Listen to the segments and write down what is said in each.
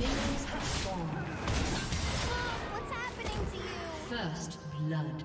Minions have spawned. What's happening to you? First blood.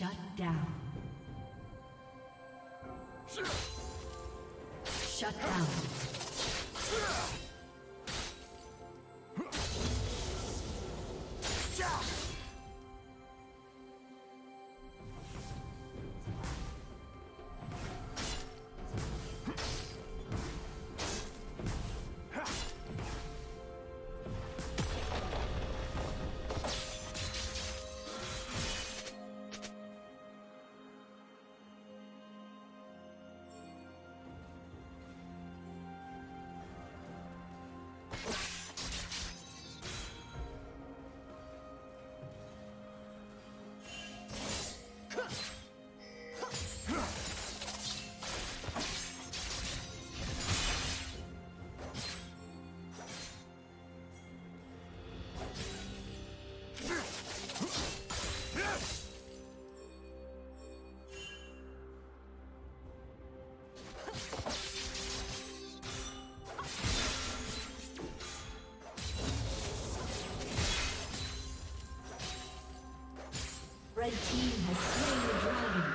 Shut down. Shut down. The team has slain the dragon.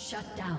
Shut down. Shut down.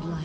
godlike.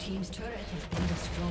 Team's turret has been destroyed.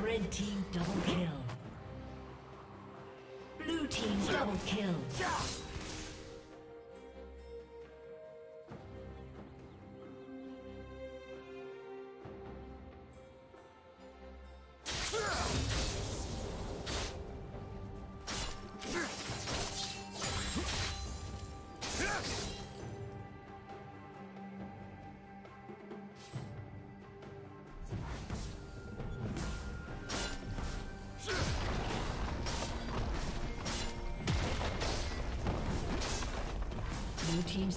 Red team double kill. Blue team double kill. Blue team's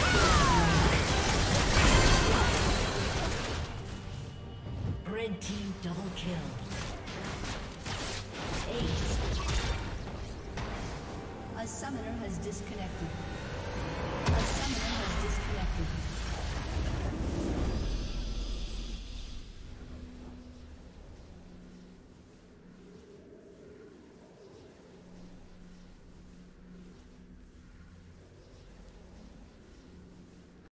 Double kill. Ace. A summoner has disconnected.